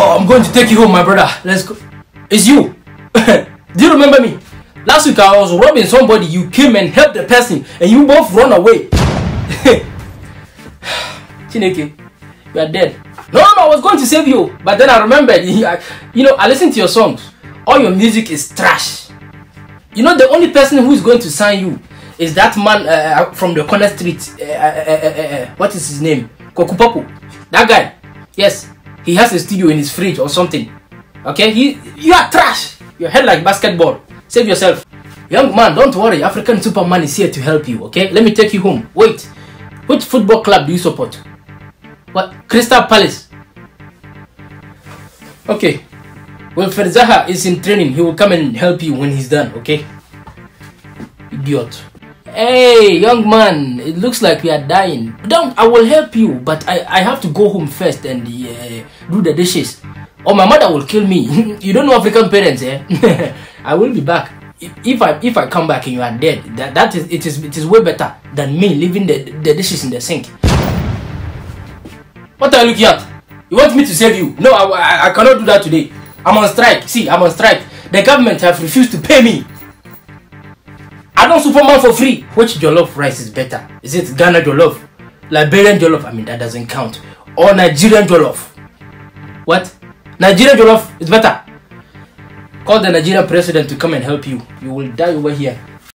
Oh, I'm going to take you home, my brother. Let's go. It's you. Do you remember me? Last week I was robbing somebody. You came and helped the person, and you both run away. Chineke, you are dead. No, I was going to save you, but then I remembered. You know, I listened to your songs. All your music is trash. You know, the only person who is going to sign you is that man from the corner street. What is his name? Kokupapu. That guy. Yes, he has a studio in his fridge or something. Okay, you are trash. Your head like basketball. Save yourself. Young man, don't worry. African Superman is here to help you, okay? Let me take you home. Wait. Which football club do you support? What? Crystal Palace. Okay. Well, Zaha is in training. He will come and help you when he's done, okay? Idiot. Hey, young man. It looks like we are dying. Don't. I will help you, but I have to go home first and do the dishes. Or my mother will kill me. You don't know African parents, eh? I will be back. If I come back and you are dead, it is way better than me leaving the dishes in the sink. What are you looking at? You want me to save you? No, I cannot do that today. I'm on strike. See, I'm on strike. The government have refused to pay me. I don't Superman for free. Which jollof rice is better? Is it Ghana jollof? Liberian jollof? I mean, that doesn't count. Or Nigerian jollof? What? Nigerian jollof is better. Call the Nigerian president to come and help you. You will die over here.